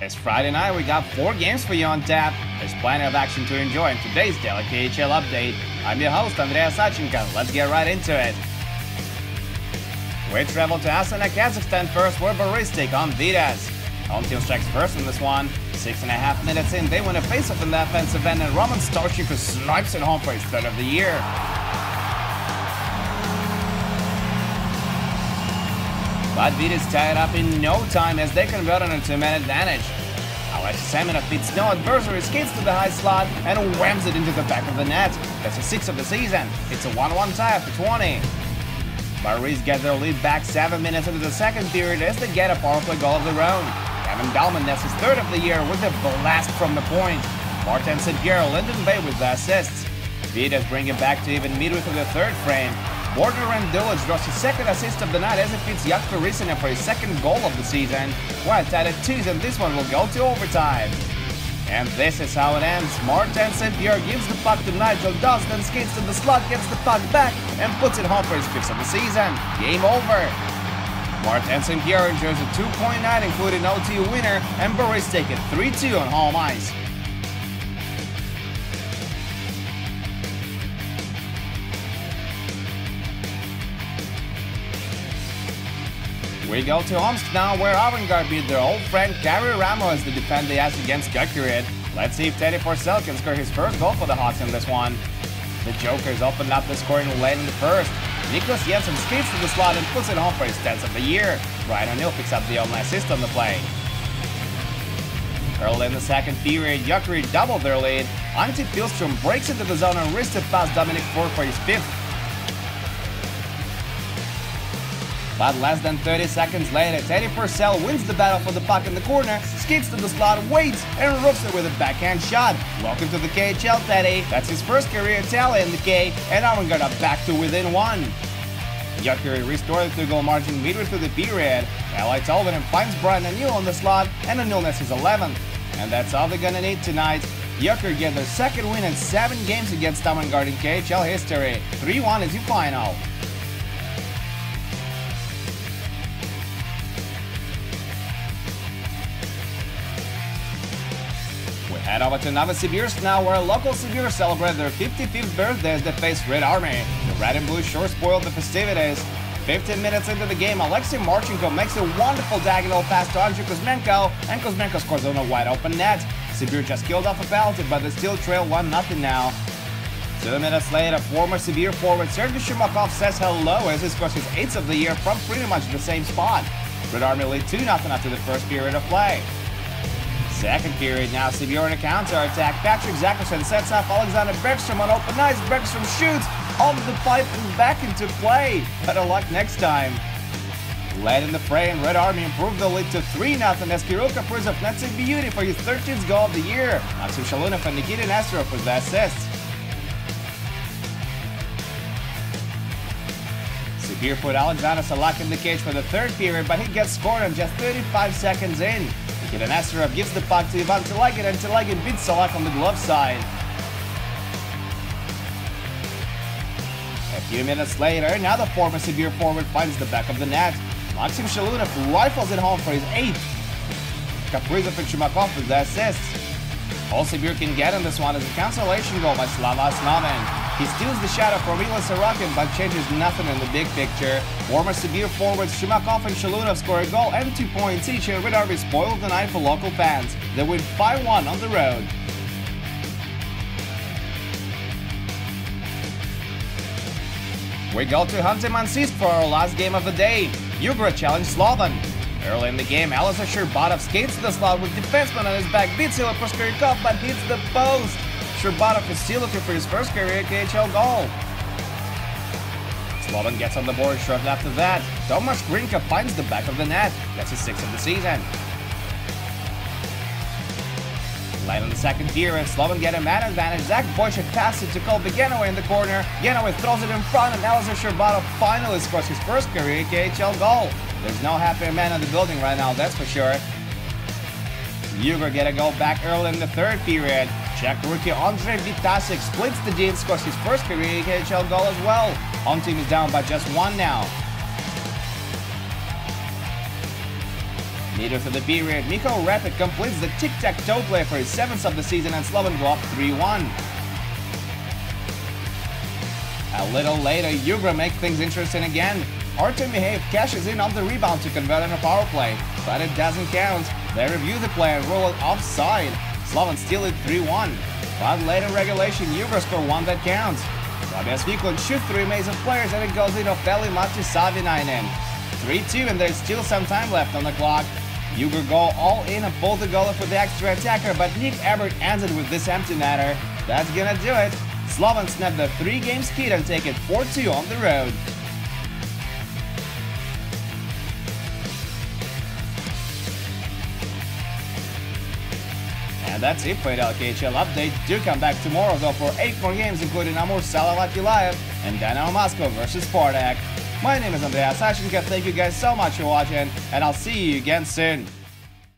It's Friday night, we got 4 games for you on tap. There's plenty of action to enjoy in today's DLKHL update. I'm your host, Andrei Sachenko. Let's get right into it. We travel to Astana, Kazakhstan first, where Borisnik Vityaz. Home team strikes first in this one. 6.5 minutes in, they win a face-off in the offensive end, and Roman Starchi snipes it home for his 3rd of the year. But Vityaz tie it up in no time as they convert on a 2-man advantage. Alex Seminoff beats no adversary, skates to the high slot, and whams it into the back of the net. That's the 6th of the season. It's a 1-1 tie after 20. Barys get their lead back 7 minutes into the 2nd period as they get a power play goal of their own. Kevin Dalman nets his 3rd of the year with a blast from the point. Martin St. Pierre, Linden Vey with the assists. Vityaz bring it back to even midway through the 3rd frame. Border and Dillage draws his 2nd assist of the night as it fits Yacht Ferissina for his 2nd goal of the season. Well, tied at 2s and this one will go to overtime. And this is how it ends. Martin St. Pierre gives the puck to Nigel Dawson, then skates to the slot, gets the puck back and puts it home for his 5th of the season. Game over. Martin St. Pierre enjoys a 2-point night, including OT winner, and Barys take it 3-2 on home ice. We go to Omsk now, where Avangard beat their old friend Gary Ramos to defend the ass against Jokerit. Let's see if Teddy Purcell can score his 1st goal for the Hawks in this one. The Jokers opened up the scoring late in the 1st. Niklas Jensen skates to the slot and puts it home for his 10th of the year. Brian Anil picks up the only assist on the play. Early in the 2nd period, Jokerit doubled their lead. Antti Pilstrom breaks into the zone and wristed past Dominic Ford for his 5th. But less than 30 seconds later, Teddy Purcell wins the battle for the puck in the corner, skates to the slot, waits, and roofs it with a backhand shot. Welcome to the KHL, Teddy. That's his 1st career tally in the K, and Armengard are back to within 1. Yucker restored the 2-goal margin midway through the period. Alex Seminoff finds Brian Anil on the slot, and Anil nets his 11th. And that's all they're gonna need tonight. Yucker get their 2nd win in 7 games against Armengard in KHL history. 3-1 is the final. Head over to Novosibirsk now, where local Sibir celebrate their 55th birthday as they face Red Army. The red and blue sure spoiled the festivities. 15 minutes into the game, Alexey Marchenko makes a wonderful diagonal pass to Andrzej Kozmenko, and Kozmenko scores on a wide-open net. Sibir just killed off a penalty, but they still trail 1-0 now. 2 minutes later, former Sibir forward Sergei Shumakov says hello as he scores his 8th of the year from pretty much the same spot. Red Army lead 2-0 after the 1st period of play. 2nd period now, Sibir on a counter-attack. Patrick Zacherson sets up Alexander Bergstrom on open ice. Bergstrom shoots over the pipe and back into play. Better luck next time. Late in the fray, and Red Army improved the lead to 3-0 as Kirill Kaprizov nets a beauty for his 13th goal of the year. Maxim Shalunov and Nikita Nesterov with the assists. Sibir put Alexander Salak in the cage for the 3rd period, but he gets scored on just 35 seconds in. Nikita Nesterov gives the puck to Ivan Telagin, and Telagin beats Salak on the glove side. A few minutes later, another former Sibir forward finds the back of the net. Maxim Shalunov rifles it home for his 8th. Kaprizov and Shumakov with the assists. All Sibir can get in this one is a cancellation goal by Slava Asnovin. He steals the shadow from Ilya Sorokin, but changes nothing in the big picture. Former Sibir forwards Shumakov and Shalunov score a goal and 2 points each, and Red Army spoiled the night for local fans. They win 5-1 on the road. We go to Hansi-Mansiysk for our last game of the day. Yugra challenged Slovan. Early in the game, Alex Shurbatov skates to the slot with defenseman on his back, beats Ilya Proskhoryakov, but hits the post. Shurbatov is still looking for his 1st career KHL goal. Slovan gets on the board shortly after that. Tomasz Grinka finds the back of the net. That's his 6th of the season. Late in the 2nd period, Slovan get a man advantage. Zach Boychuk passes it to Cole Genoway in the corner. Genoway throws it in front, and Alex Shurbatov finally scores his 1st career KHL goal. There's no happier man in the building right now, that's for sure. Yugra get a goal back early in the 3rd period. Czech rookie Ondrej Vitasek splits the D and scores his 1st career KHL goal as well. Home team is down by just 1 now. Leader for the period, Mikko Rapid completes the tic-tac-toe play for his 7th of the season and Slovan go up 3-1. A little later, Yugra make things interesting again. Artem Mihaev cashes in on the rebound to convert on a power play, but it doesn't count. They review the play and rule it offside. Slovan steal it 3-1. But later regulation, Yugra score one that counts. Tobias Wiklund shoots through a maze of players and it goes in of Veli Matti Savinainen. 3-2 and there's still some time left on the clock. Yugra go all in and pull the goalie for the extra attacker, but Nick Ebert ends it with this empty netter. That's gonna do it. Slovan snap the 3-game skid and take it 4-2 on the road. And that's it for DLKHL update. Do come back tomorrow though for 8 more games, including Amur Salavat-Ulayev and Dynamo Moscow versus Spartak. My name is Andrei Asachenko, thank you guys so much for watching, and I'll see you again soon.